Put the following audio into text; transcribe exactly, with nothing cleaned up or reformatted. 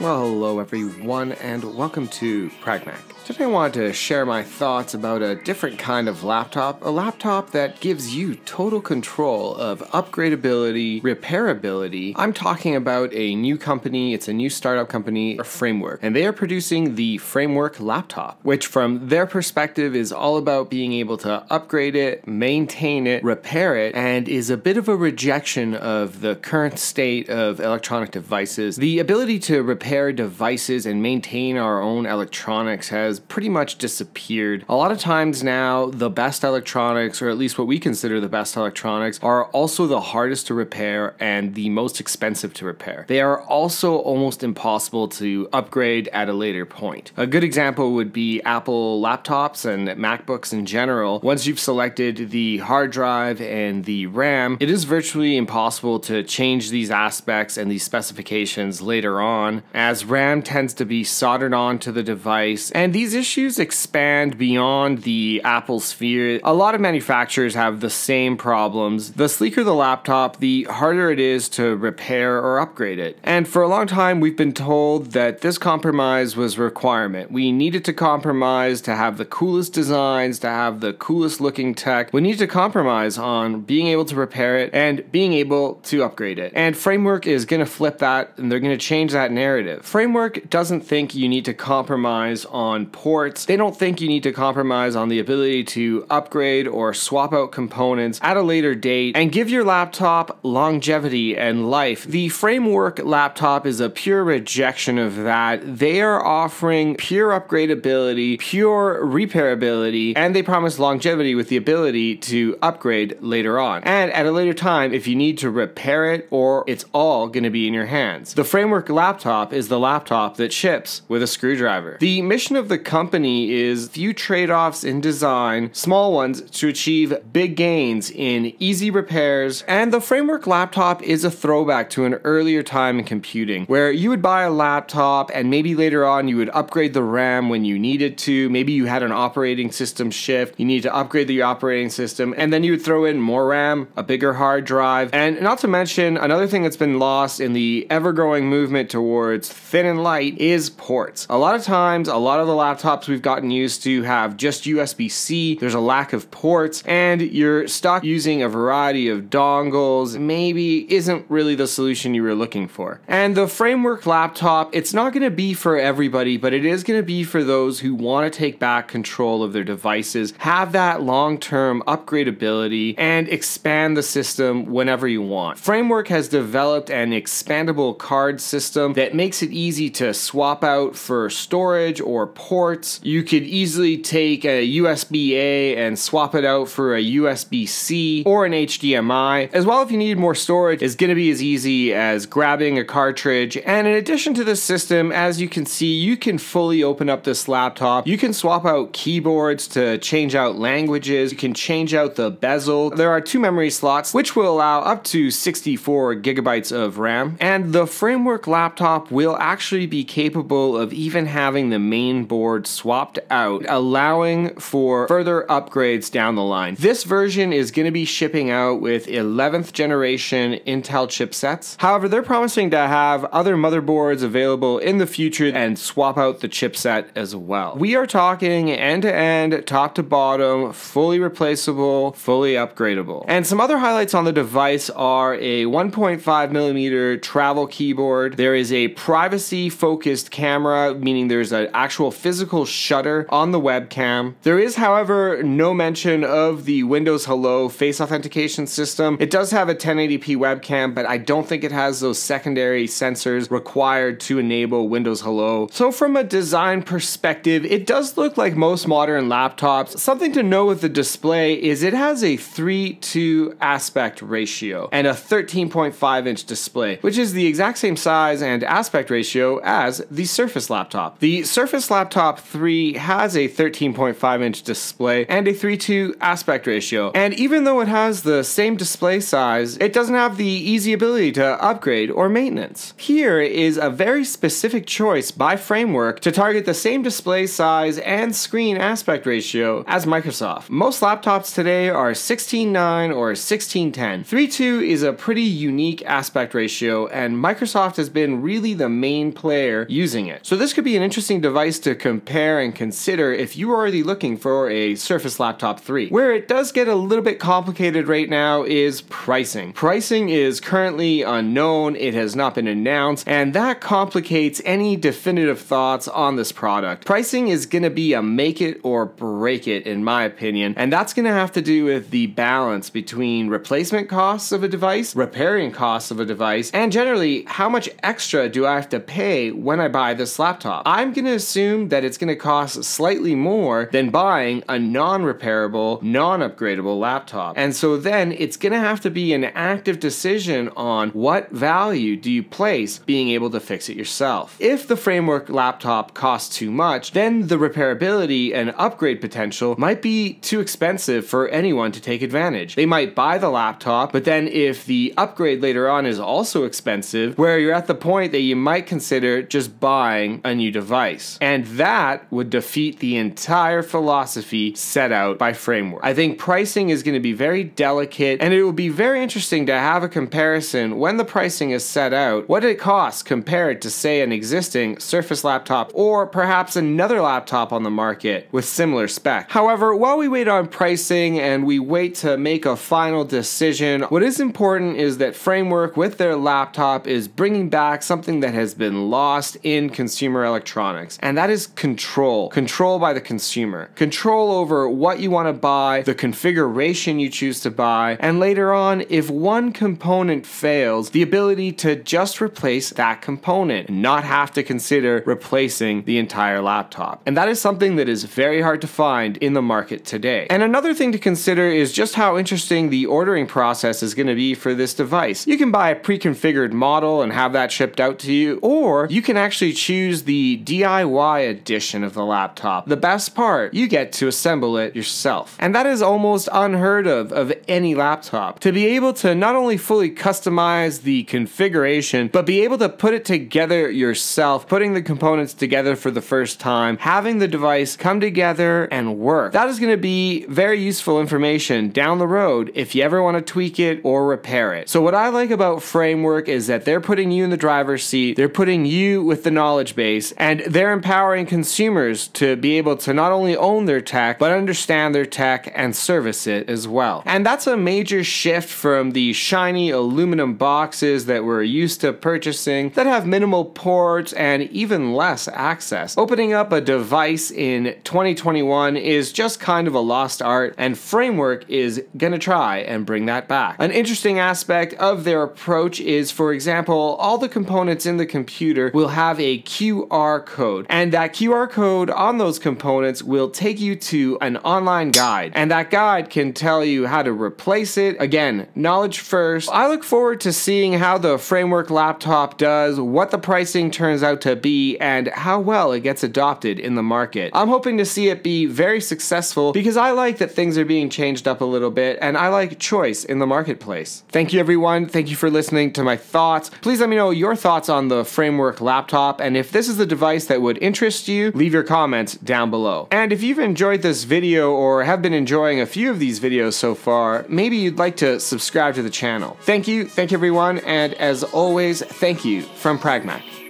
Well, hello everyone, and welcome to PragMac. Today I wanted to share my thoughts about a different kind of laptop, a laptop that gives you total control of upgradability, repairability. I'm talking about a new company, it's a new startup company, Framework, and they are producing the Framework laptop, which from their perspective is all about being able to upgrade it, maintain it, repair it, and is a bit of a rejection of the current state of electronic devices. The ability to repair devices and maintain our own electronics has pretty much disappeared. A lot of times now, the best electronics, or at least what we consider the best electronics, are also the hardest to repair and the most expensive to repair. They are also almost impossible to upgrade at a later point. A good example would be Apple laptops and MacBooks in general. Once you've selected the hard drive and the RAM, it is virtually impossible to change these aspects and these specifications later on, as RAM tends to be soldered onto the device, and these These issues expand beyond the Apple sphere. A lot of manufacturers have the same problems. The sleeker the laptop, the harder it is to repair or upgrade it. And for a long time, we've been told that this compromise was a requirement. We needed to compromise to have the coolest designs, to have the coolest looking tech. We need to compromise on being able to repair it and being able to upgrade it. And Framework is going to flip that, and they're going to change that narrative. Framework doesn't think you need to compromise on ports. They don't think you need to compromise on the ability to upgrade or swap out components at a later date and give your laptop longevity and life. The Framework laptop is a pure rejection of that. They are offering pure upgradability, pure repairability, and they promise longevity with the ability to upgrade later on. And at a later time, if you need to repair it, or it's all going to be in your hands. The Framework laptop is the laptop that ships with a screwdriver. The mission of the company is few trade-offs in design, small ones to achieve big gains in easy repairs, and the Framework laptop is a throwback to an earlier time in computing, where you would buy a laptop and maybe later on you would upgrade the RAM when you needed to, maybe you had an operating system shift, you needed to upgrade the operating system, and then you would throw in more RAM, a bigger hard drive, and not to mention another thing that's been lost in the ever-growing movement towards thin and light is ports. A lot of times, a lot of the laptops we've gotten used to have just U S B C, there's a lack of ports, and you're stuck using a variety of dongles, maybe isn't really the solution you were looking for. And the Framework laptop, it's not going to be for everybody, but it is going to be for those who want to take back control of their devices, have that long-term upgradability, and expand the system whenever you want. Framework has developed an expandable card system that makes it easy to swap out for storage or ports. Ports. You could easily take a U S B A and swap it out for a U S B C or an H D M I. As well, if you need more storage, it's going to be as easy as grabbing a cartridge. And in addition to this system, as you can see, you can fully open up this laptop. You can swap out keyboards to change out languages. You can change out the bezel. There are two memory slots, which will allow up to sixty-four gigabytes of RAM. And the Framework laptop will actually be capable of even having the main board swapped out, allowing for further upgrades down the line. This version is going to be shipping out with eleventh generation Intel chipsets. However, they're promising to have other motherboards available in the future and swap out the chipset as well. We are talking end-to-end, top-to-bottom, fully replaceable, fully upgradable. And some other highlights on the device are a one point five millimeter travel keyboard. There is a privacy-focused camera, meaning there's an actual physical physical shutter on the webcam. There is, however, no mention of the Windows Hello face authentication system. It does have a ten eighty p webcam, but I don't think it has those secondary sensors required to enable Windows Hello. So from a design perspective, it does look like most modern laptops. Something to know with the display is it has a three to two aspect ratio and a thirteen point five inch display, which is the exact same size and aspect ratio as the Surface laptop. The Surface laptop three has a thirteen point five inch display and a three to two aspect ratio. And even though it has the same display size, it doesn't have the easy ability to upgrade or maintenance. Here is a very specific choice by Framework to target the same display size and screen aspect ratio as Microsoft. Most laptops today are sixteen nine or sixteen ten. three to two is a pretty unique aspect ratio, and Microsoft has been really the the main player using it. So this could be an interesting device to compare and consider if you are already looking for a Surface Laptop three. Where it does get a little bit complicated right now is pricing. Pricing is currently unknown, it has not been announced, and that complicates any definitive thoughts on this product. Pricing is going to be a make it or break it in my opinion, and that's going to have to do with the balance between replacement costs of a device, repairing costs of a device, and generally how much extra do I have to pay when I buy this laptop. I'm going to assume that it's going to cost slightly more than buying a non-repairable, non-upgradable laptop. And so then it's going to have to be an active decision on what value do you place being able to fix it yourself. If the Framework laptop costs too much, then the repairability and upgrade potential might be too expensive for anyone to take advantage. They might buy the laptop, but then if the upgrade later on is also expensive, where you're at the point that you might consider just buying a new device. And that would defeat the entire philosophy set out by Framework. I think pricing is going to be very delicate, and it will be very interesting to have a comparison when the pricing is set out, what it costs compared to, say, an existing Surface laptop or perhaps another laptop on the market with similar spec. However, while we wait on pricing and we wait to make a final decision, what is important is that Framework with their laptop is bringing back something that has been lost in consumer electronics, and that is control. Control by the consumer. Control over what you want to buy, the configuration you choose to buy, and later on, if one component fails, the ability to just replace that component and not have to consider replacing the entire laptop. And that is something that is very hard to find in the market today. And another thing to consider is just how interesting the ordering process is going to be for this device. You can buy a pre-configured model and have that shipped out to you, or you can actually choose the D I Y edition of the laptop. The best part, you get to assemble it yourself. And that is almost unheard of of any laptop. To be able to not only fully customize the configuration, but be able to put it together yourself, putting the components together for the first time, having the device come together and work. That is going to be very useful information down the road if you ever want to tweak it or repair it. So what I like about Framework is that they're putting you in the driver's seat, they're putting you with the knowledge base, and they're empowering consumers to be able to not only own their tech, but understand their tech and service it as well. And that's a major shift from the shiny aluminum boxes that we're used to purchasing that have minimal ports and even less access. Opening up a device in twenty twenty-one is just kind of a lost art, and Framework is gonna try and bring that back. An interesting aspect of their approach is, for example, all the components in the computer will have a Q R code, and that Q R code on those components will take you to an online guide, and that guide can tell you how to replace it. Again, knowledge first. I look forward to seeing how the Framework laptop does, what the pricing turns out to be, and how well it gets adopted in the market. I'm hoping to see it be very successful because I like that things are being changed up a little bit, and I like choice in the marketplace. Thank you everyone, thank you for listening to my thoughts. Please let me know your thoughts on the Framework laptop, and if this is a device that would interest you, leave your comments down below. And if you've enjoyed this video or have been enjoying a few of these videos so far, maybe you'd like to subscribe to the channel. Thank you, thank you everyone, and as always, thank you from PragMac.